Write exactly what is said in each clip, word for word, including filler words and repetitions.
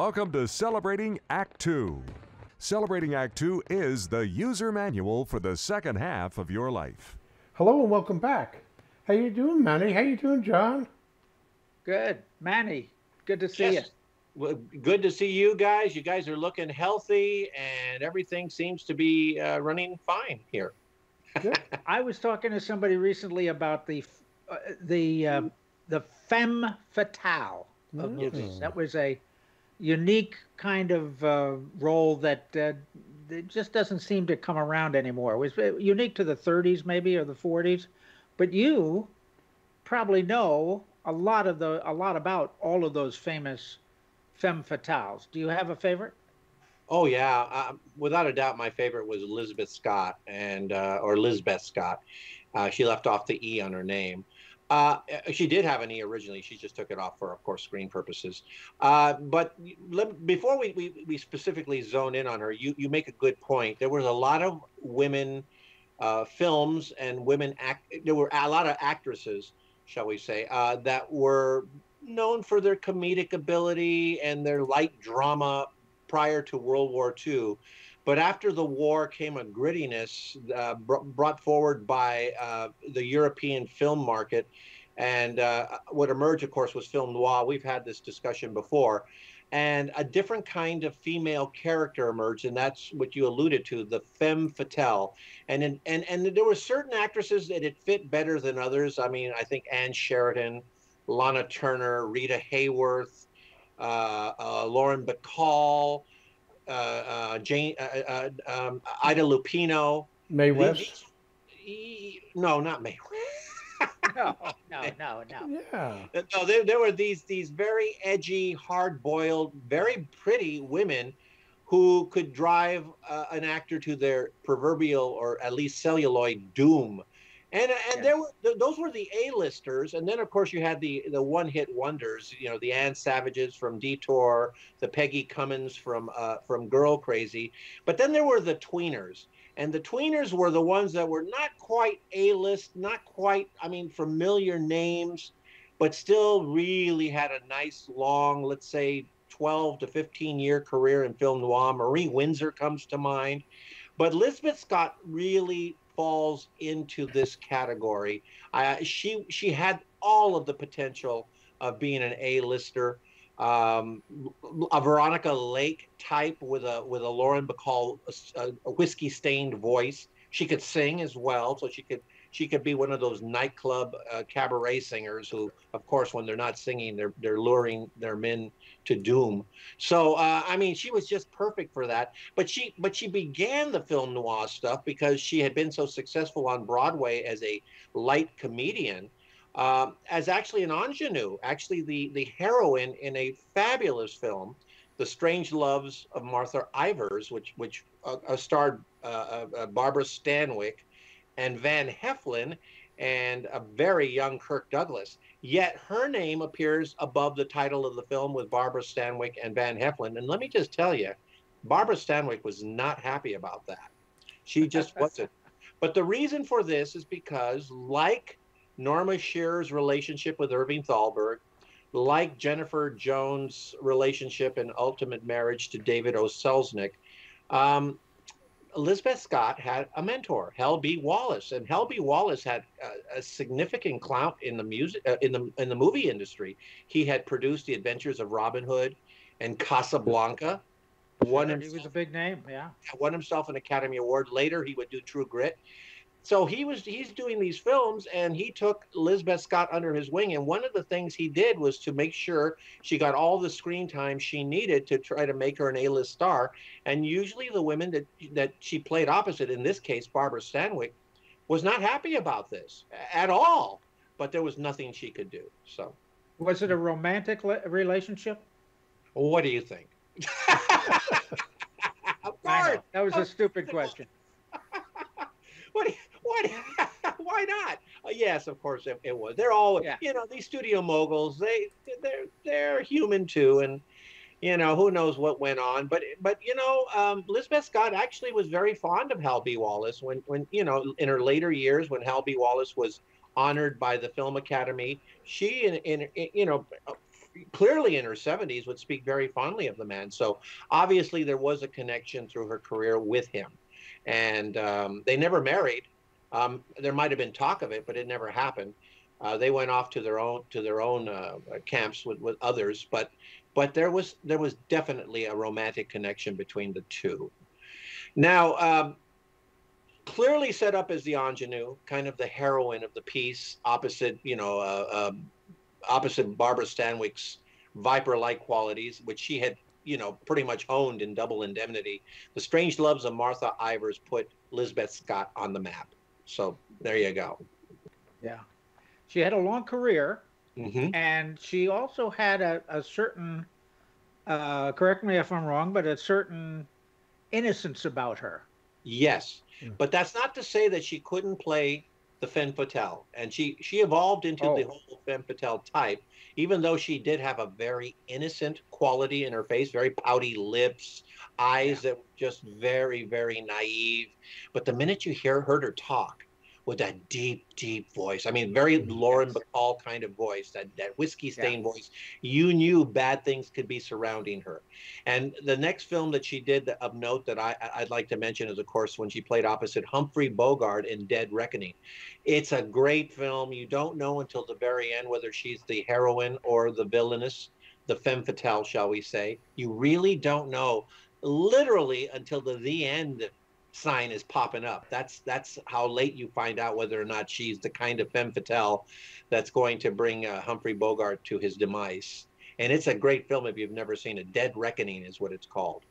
Welcome to Celebrating Act two. Celebrating Act two is the user manual for the second half of your life. Hello and welcome back. How you doing, Manny? How you doing, John? Good. Manny, good to see yes. you. Well, good to see you guys. You guys are looking healthy and everything seems to be uh, running fine here. I was talking to somebody recently about the uh, the uh, the femme fatale of movies. Mm. That was a unique kind of uh, role that, uh, that just doesn't seem to come around anymore. It was unique to the thirties maybe, or the forties, but you probably know a lot of the a lot about all of those famous femme fatales. Do you have a favorite? Oh yeah, uh, without a doubt, my favorite was Elizabeth Scott, and uh, or Lizabeth Scott. Uh, she left off the E on her name. Uh, she did have an E originally. She just took it off for, of course, screen purposes. Uh, but let, before we, we we specifically zone in on her, you you make a good point. There was a lot of women uh, films and women act. There were a lot of actresses, shall we say, uh, that were known for their comedic ability and their light drama prior to World War Two. But after the war came a grittiness uh, br brought forward by uh, the European film market. And uh, what emerged, of course, was film noir. We've had this discussion before. And a different kind of female character emerged, and that's what you alluded to, the femme fatale. And in, and, and there were certain actresses that it fit better than others. I mean, I think Anne Sheridan, Lana Turner, Rita Hayworth, Uh, uh, Lauren Bacall, uh, uh, Jane, uh, uh, um, Ida Lupino, Mae West. These, no, not Mae West. no, no, no, no. Yeah. No, there, there were these these very edgy, hard-boiled, very pretty women who could drive uh, an actor to their proverbial, or at least celluloid, doom. And and yes. there were th those were the A-listers, and then of course you had the the one-hit wonders, you know, the Ann Savages from Detour, the Peggy Cummins from uh, from Girl Crazy, but then there were the tweeners, and the tweeners were the ones that were not quite A-list, not quite, I mean, familiar names, but still really had a nice long, let's say, twelve to fifteen year career in film noir. Marie Windsor comes to mind, but Lizabeth Scott really falls into this category. Uh, she she had all of the potential of being an A-lister, um, a Veronica Lake type with a with a Lauren Bacall, a, a whiskey-stained voice. She could sing as well, so she could she could be one of those nightclub uh, cabaret singers who, of course, when they're not singing, they're they're luring their men to doom. So uh, I mean, she was just perfect for that. But she but she began the film noir stuff because she had been so successful on Broadway as a light comedian, uh, as actually an ingenue, actually the the heroine in a fabulous film, The Strange Loves of Martha Ivers, which which uh, uh, starred uh, uh, Barbara Stanwyck and Van Heflin and a very young Kirk Douglas. Yet her name appears above the title of the film with Barbara Stanwyck and Van Heflin. And let me just tell you, Barbara Stanwyck was not happy about that. She just wasn't. But the reason for this is because, like Norma Shearer's relationship with Irving Thalberg, like Jennifer Jones' relationship and ultimate marriage to David O. Selznick, um, Lizabeth Scott had a mentor, Hal B. Wallis, and Hal B. Wallis had a, a significant clout in the music uh, in the in the movie industry. He had produced The Adventures of Robin Hood and Casablanca. Won himself, he was a big name, yeah. Won himself an Academy Award. Later, he would do True Grit. So he was he's doing these films, and he took Lizabeth Scott under his wing. And one of the things he did was to make sure she got all the screen time she needed to try to make her an A-list star. And usually the women that that she played opposite, in this case Barbara Stanwyck, was not happy about this at all. But there was nothing she could do. So, was it a romantic relationship? What do you think? Of course, that was a stupid question. What? What? Why not? Uh, yes, of course it, it was. They're all, yeah. you know, these studio moguls. They, they're, they're human too, and you know, who knows what went on. But, but you know, um, Lizabeth Scott actually was very fond of Hal B. Wallis when, when you know, in her later years, when Hal B. Wallis was honored by the Film Academy, she, in, in, in you know, clearly in her seventies, would speak very fondly of the man. So obviously there was a connection through her career with him. And um, they never married. Um, there might have been talk of it, but it never happened. Uh, they went off to their own to their own uh, camps with, with others, but but there was there was definitely a romantic connection between the two. Now, um, clearly set up as the ingenue, kind of the heroine of the piece, opposite you know uh, um, opposite Barbara Stanwyck's viper-like qualities, which she had you know pretty much honed in Double Indemnity. The Strange Loves of Martha Ivers put Lizabeth Scott on the map. So there you go. Yeah. She had a long career, mm-hmm. and she also had a, a certain, uh, correct me if I'm wrong, but a certain innocence about her. Yes, mm-hmm. but that's not to say that she couldn't play the femme fatale. And she, she evolved into oh. the whole femme fatale type, even though she did have a very innocent quality in her face, very pouty lips, eyes yeah. that were just very, very naive. But the minute you hear, heard her talk, with that deep, deep voice. I mean, very Lauren Bacall kind of voice, that, that whiskey-stained yeah. voice. You knew bad things could be surrounding her. And the next film that she did of note that I, I'd like to mention is, of course, when she played opposite Humphrey Bogart in Dead Reckoning. It's a great film. You don't know until the very end whether she's the heroine or the villainess, the femme fatale, shall we say. You really don't know, literally, until the, the end sign is popping up. That's that's how late you find out whether or not she's the kind of femme fatale that's going to bring uh, Humphrey Bogart to his demise. And it's a great film if you've never seen it. Dead Reckoning is what it's called.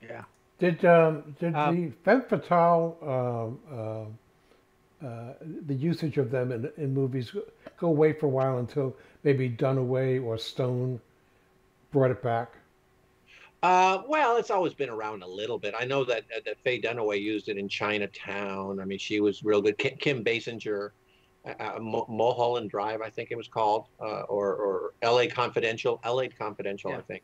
Yeah. Did um, did um, the femme fatale uh, uh, uh, the usage of them in, in movies go away for a while until maybe Dunaway or Stone brought it back? Uh, well, it's always been around a little bit. I know that uh, that Faye Dunaway used it in Chinatown. I mean, she was real good. Kim, Kim Basinger, uh, Mo Mulholland Drive, I think it was called, uh, or, or L A Confidential, L A Confidential, yeah. I think.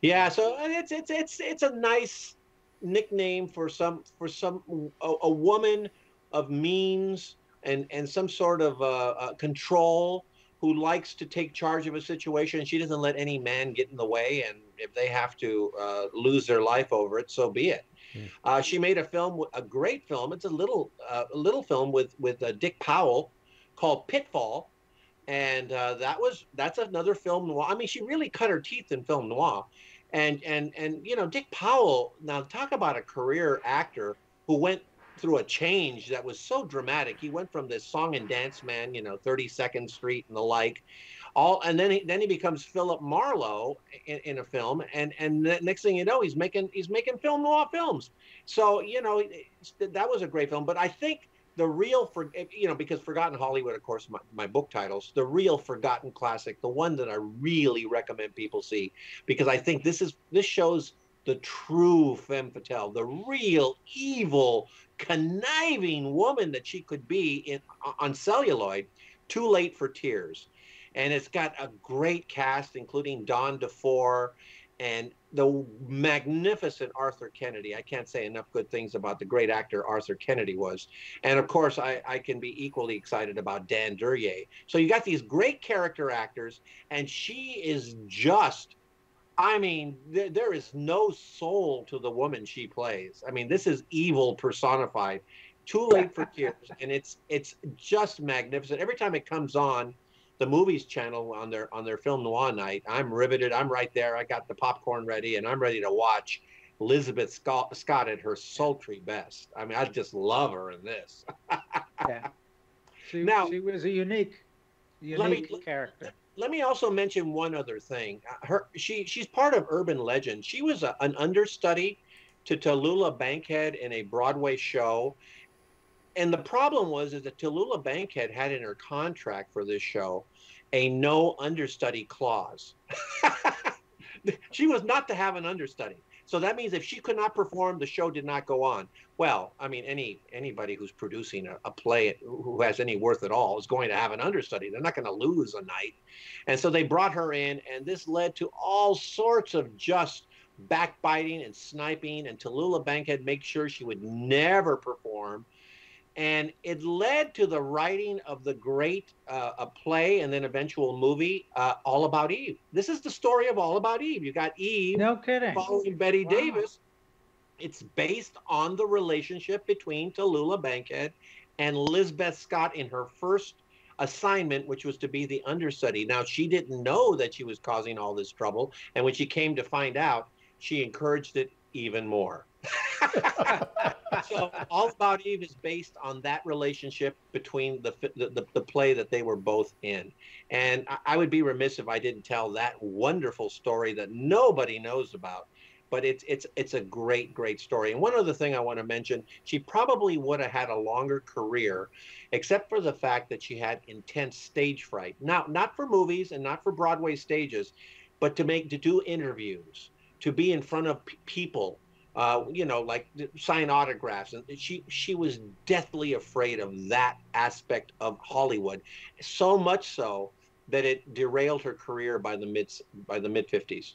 Yeah, so it's it's it's it's a nice nickname for some for some a, a woman of means and and some sort of uh, uh, control, who likes to take charge of a situation. She doesn't let any man get in the way, and if they have to uh, lose their life over it, so be it. Mm. Uh, she made a film, a great film. It's a little, uh, a little film with with uh, Dick Powell called Pitfall, and uh, that was that's another film noir. I mean, she really cut her teeth in film noir, and and and you know, Dick Powell. Now talk about a career actor who went through a change that was so dramatic. He went from this song and dance man, you know, thirty-second street and the like, all, and then he, then he becomes Philip Marlowe in, in a film, and and the next thing you know, he's making he's making film noir films. So you know, that was a great film. But I think the real, for you know, because Forgotten Hollywood, of course, my, my book titles, the real forgotten classic, the one that I really recommend people see, because I think this is this shows the true femme fatale, the real evil, conniving woman that she could be in on celluloid. Too Late for Tears. And it's got a great cast, including Don DeFore and the magnificent Arthur Kennedy. I can't say enough good things about the great actor Arthur Kennedy was. And of course, I, I can be equally excited about Dan Duryea. So you got these great character actors, and she is just, I mean, th there is no soul to the woman she plays. I mean, this is evil personified. Too Late for Tears, and it's it's just magnificent. Every time it comes on the Movies Channel on their on their film noir night, I'm riveted. I'm right there. I got the popcorn ready, and I'm ready to watch Lizabeth Scott, Scott at her sultry best. I mean, I just love her in this. Yeah. She, now, she was a unique, unique me, character. Let me also mention one other thing. Her, she, she's part of urban legend. She was a, an understudy to Tallulah Bankhead in a Broadway show. And the problem was is that Tallulah Bankhead had in her contract for this show a no understudy clause. She was not to have an understudy. So that means if she could not perform, the show did not go on. Well, I mean, any anybody who's producing a, a play who has any worth at all is going to have an understudy. They're not going to lose a night. And so they brought her in, and this led to all sorts of just backbiting and sniping, and Tallulah Bankhead made sure she would never perform. And it led to the writing of the great uh, a play and then eventual movie, uh, All About Eve. This is the story of All About Eve. You got Eve no kidding. following Betty wow. Davis. It's based on the relationship between Tallulah Bankhead and Lizabeth Scott in her first assignment, which was to be the understudy. Now, she didn't know that she was causing all this trouble. And when she came to find out, she encouraged it even more. So All About Eve is based on that relationship between the the, the, the play that they were both in. And I, I would be remiss if I didn't tell that wonderful story that nobody knows about. But it's it's it's a great, great story. And one other thing I want to mention, she probably would have had a longer career, except for the fact that she had intense stage fright. Now, not for movies and not for Broadway stages, but to make to do interviews, to be in front of p people, uh, you know, like sign autographs. And she she was deathly afraid of that aspect of Hollywood, so much so that it derailed her career by the mid by the mid fifties.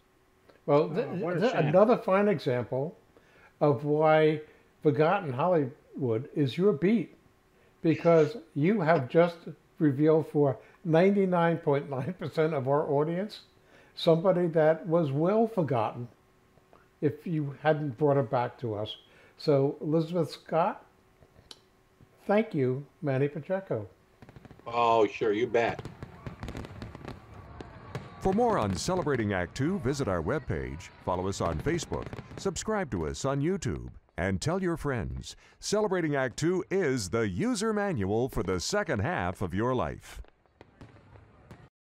Well, th oh, th another fine example of why Forgotten Hollywood is your beat, because you have just revealed for ninety-nine point nine percent of our audience somebody that was well forgotten if you hadn't brought it back to us. So, Elizabeth Scott, thank you, Manny Pacheco. Oh, sure, you bet. For more on Celebrating Act two, visit our webpage, follow us on Facebook, subscribe to us on YouTube, and tell your friends. Celebrating Act two is the user manual for the second half of your life.